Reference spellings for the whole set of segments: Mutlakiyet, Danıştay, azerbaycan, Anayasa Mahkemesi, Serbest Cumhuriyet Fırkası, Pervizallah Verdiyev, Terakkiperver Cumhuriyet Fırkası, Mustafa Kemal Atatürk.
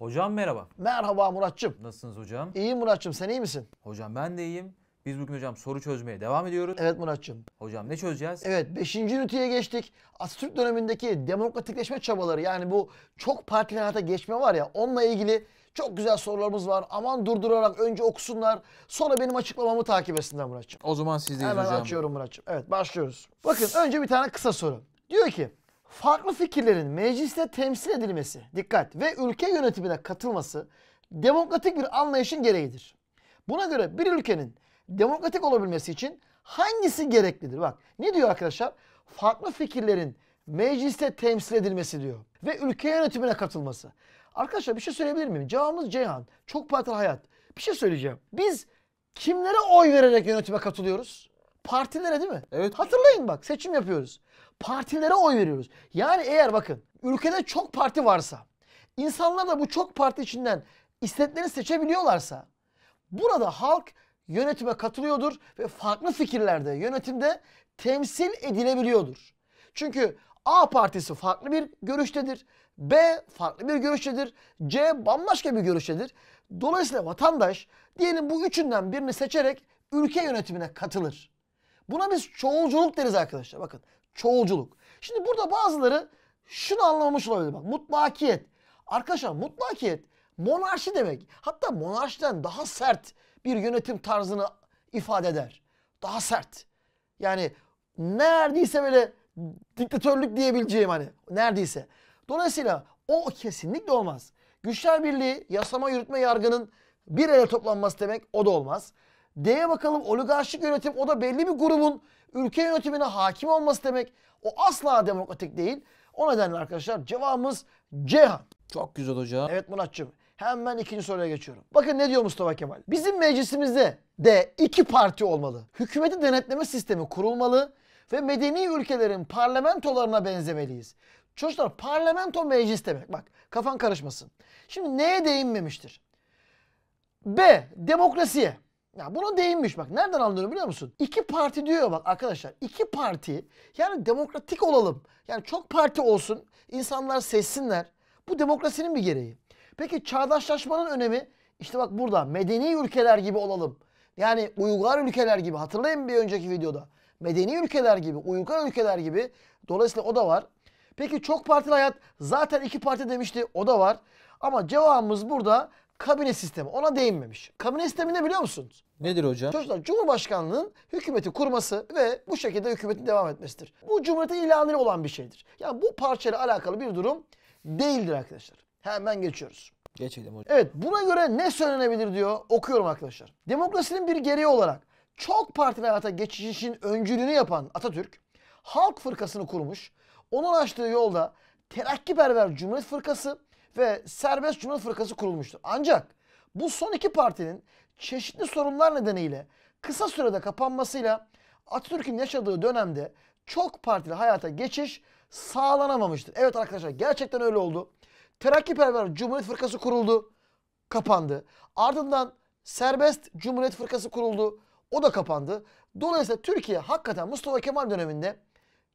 Hocam merhaba. Merhaba Muratçım. Nasılsınız hocam? İyiyim Muratçım, sen iyi misin? Hocam ben de iyiyim. Biz bugün hocam soru çözmeye devam ediyoruz. Evet Muratçım. Hocam ne çözeceğiz? Evet 5. üniteye geçtik. Atatürk dönemindeki demokratikleşme çabaları, yani bu çok partili hayata geçme var ya, onunla ilgili çok güzel sorularımız var. Aman durdurarak önce okusunlar, sonra benim açıklamamı takip etsinler Muratçım. O zaman sizdeyiz hocam. Hemen açıyorum Muratçım. Evet başlıyoruz. Bakın önce bir tane kısa soru. Diyor ki farklı fikirlerin mecliste temsil edilmesi, dikkat, ve ülke yönetimine katılması demokratik bir anlayışın gereğidir. Buna göre bir ülkenin demokratik olabilmesi için hangisi gereklidir? Bak ne diyor arkadaşlar? Farklı fikirlerin mecliste temsil edilmesi diyor. Ve ülke yönetimine katılması. Arkadaşlar bir şey söyleyebilir miyim? Cevabımız Ceyhan. Çok partili hayat. Bir şey söyleyeceğim. Biz kimlere oy vererek yönetime katılıyoruz? Partilere değil mi? Evet. Hatırlayın bak, seçim yapıyoruz. Partilere oy veriyoruz. Yani eğer bakın ülkede çok parti varsa, insanlar da bu çok parti içinden istediklerini seçebiliyorlarsa, burada halk yönetime katılıyordur ve farklı fikirlerde yönetimde temsil edilebiliyordur. Çünkü A partisi farklı bir görüştedir, B farklı bir görüştedir, C bambaşka bir görüştedir. Dolayısıyla vatandaş diyelim bu üçünden birini seçerek ülke yönetimine katılır. Buna biz çoğulculuk deriz arkadaşlar, bakın çoğulculuk. Şimdi burada bazıları şunu anlamamış olabilir, bak mutlakiyet. Arkadaşlar mutlakiyet monarşi demek, hatta monarşiden daha sert bir yönetim tarzını ifade eder. Daha sert. Yani neredeyse böyle diktatörlük diyebileceğim hani. Neredeyse. Dolayısıyla o kesinlikle olmaz. Güçler birliği, yasama, yürütme, yargının bir araya toplanması demek, o da olmaz. D'ye bakalım, oligarşik yönetim, o da belli bir grubun ülke yönetimine hakim olması demek. O asla demokratik değil. O nedenle arkadaşlar cevabımız Ceyhan. Çok güzel hocam. Evet Muratçığım. Hemen ikinci soruya geçiyorum. Bakın ne diyor Mustafa Kemal? Bizim meclisimizde de iki parti olmalı. Hükümeti denetleme sistemi kurulmalı ve medeni ülkelerin parlamentolarına benzemeliyiz. Çocuklar parlamento meclis demek. Bak kafan karışmasın. Şimdi neye değinmemiştir? B. Demokrasiye. Ya buna değinmiş bak. Nereden anlıyorum biliyor musun? İki parti diyor bak arkadaşlar. İki parti, yani demokratik olalım. Yani çok parti olsun. İnsanlar seçsinler. Bu demokrasinin bir gereği. Peki çağdaşlaşmanın önemi, işte bak burada medeni ülkeler gibi olalım. Yani uygar ülkeler gibi, hatırlayın bir önceki videoda. Medeni ülkeler gibi, uygar ülkeler gibi, dolayısıyla o da var. Peki çok partili hayat, zaten iki parti demişti, o da var. Ama cevabımız burada kabine sistemi, ona değinmemiş. Kabine sistemi ne biliyor musunuz? Nedir hocam? Çocuklar Cumhurbaşkanlığının hükümeti kurması ve bu şekilde hükümetin devam etmesidir. Bu Cumhuriyet'in ilanıyla olan bir şeydir. Yani bu parçayla alakalı bir durum değildir arkadaşlar. Hemen geçiyoruz. Geçelim hocam. Evet, buna göre ne söylenebilir diyor. Okuyorum arkadaşlar. Demokrasinin bir gereği olarak çok partili hayata geçişin öncülüğünü yapan Atatürk, Halk Fırkası'nı kurmuş. Onun açtığı yolda Terakkiperver Cumhuriyet Fırkası ve Serbest Cumhuriyet Fırkası kurulmuştur. Ancak bu son iki partinin çeşitli sorunlar nedeniyle kısa sürede kapanmasıyla Atatürk'ün yaşadığı dönemde çok partili hayata geçiş sağlanamamıştır. Evet arkadaşlar, gerçekten öyle oldu. Terakkiperver Cumhuriyet Fırkası kuruldu, kapandı. Ardından Serbest Cumhuriyet Fırkası kuruldu, o da kapandı. Dolayısıyla Türkiye hakikaten Mustafa Kemal döneminde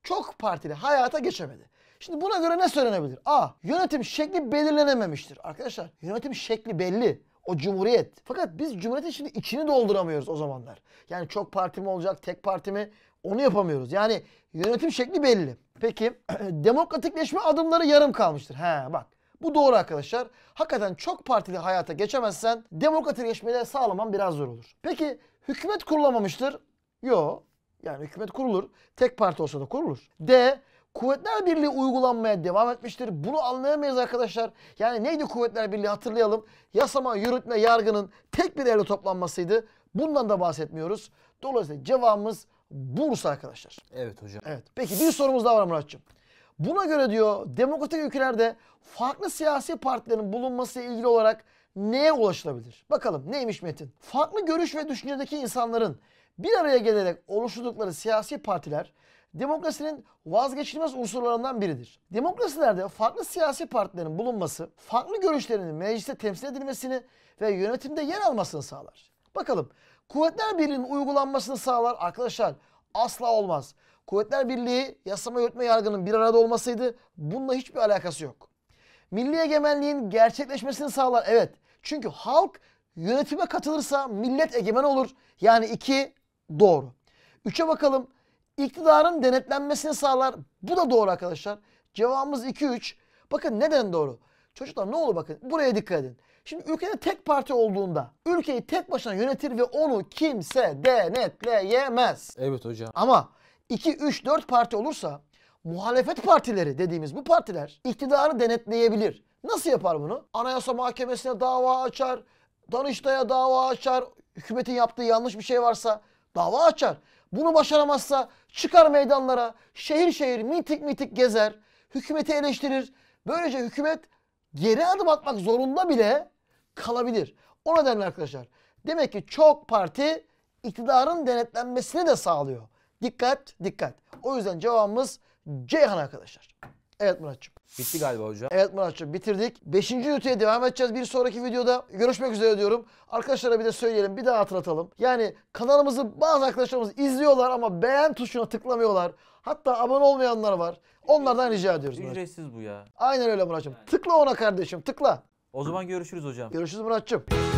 çok partili hayata geçemedi. Şimdi buna göre ne söylenebilir? A. Yönetim şekli belirlenememiştir. Arkadaşlar yönetim şekli belli. O cumhuriyet. Fakat biz cumhuriyetin şimdi içini dolduramıyoruz o zamanlar. Yani çok parti mi olacak, tek parti mi? Onu yapamıyoruz. Yani yönetim şekli belli. Peki demokratikleşme adımları yarım kalmıştır. He bak. Bu doğru arkadaşlar. Hakikaten çok partili hayata geçemezsen demokratikleşmeyi de sağlaman biraz zor olur. Peki hükümet kurulamamıştır. Yo. Yani hükümet kurulur. Tek parti olsa da kurulur. D. Kuvvetler Birliği uygulanmaya devam etmiştir. Bunu anlayamayız arkadaşlar. Yani neydi Kuvvetler Birliği, hatırlayalım. Yasama, yürütme, yargının tek bir yerde toplanmasıydı. Bundan da bahsetmiyoruz. Dolayısıyla cevabımız Bursa arkadaşlar. Evet hocam. Evet. Peki bir sorumuz daha var Muratçığım. Buna göre diyor demokratik ülkelerde farklı siyasi partilerin bulunmasıyla ilgili olarak neye ulaşılabilir? Bakalım neymiş metin? Farklı görüş ve düşüncedeki insanların bir araya gelerek oluşturdukları siyasi partiler demokrasinin vazgeçilmez unsurlarından biridir. Demokrasilerde farklı siyasi partilerin bulunması, farklı görüşlerinin mecliste temsil edilmesini ve yönetimde yer almasını sağlar. Bakalım Kuvvetler Birliği'nin uygulanmasını sağlar arkadaşlar, asla olmaz. Kuvvetler Birliği, yasama, yürütme, yargının bir arada olmasıydı. Bununla hiçbir alakası yok. milli egemenliğin gerçekleşmesini sağlar. Evet. Çünkü halk yönetime katılırsa millet egemen olur. Yani 2 doğru. 3'e bakalım. İktidarın denetlenmesini sağlar. Bu da doğru arkadaşlar. Cevabımız 2-3. Bakın neden doğru? Çocuklar ne olur bakın. Buraya dikkat edin. Şimdi ülkede tek parti olduğunda ülkeyi tek başına yönetir ve onu kimse denetleyemez. Evet hocam. Ama 2-3-4 parti olursa muhalefet partileri dediğimiz bu partiler iktidarı denetleyebilir. Nasıl yapar bunu? Anayasa Mahkemesi'ne dava açar, Danıştay'a dava açar, hükümetin yaptığı yanlış bir şey varsa dava açar. Bunu başaramazsa çıkar meydanlara, şehir şehir mitik mitik gezer, hükümeti eleştirir. Böylece hükümet geri adım atmak zorunda bile kalabilir. O nedenle arkadaşlar demek ki çok parti iktidarın denetlenmesini de sağlıyor. Dikkat, dikkat. O yüzden cevabımız Ceyhan arkadaşlar. Evet Muratçım. Bitti galiba hocam. Evet Muratçım bitirdik. 5. üniteye devam edeceğiz bir sonraki videoda. Görüşmek üzere diyorum. Arkadaşlara bir de söyleyelim, bir daha hatırlatalım. Yani kanalımızı bazı arkadaşlarımız izliyorlar ama beğen tuşuna tıklamıyorlar. Hatta abone olmayanlar var. Onlardan rica ediyoruz. Ücretsiz bu ya. Aynen öyle Muratçım. Yani. Tıkla ona kardeşim, tıkla. O zaman görüşürüz hocam. Görüşürüz Muratçım.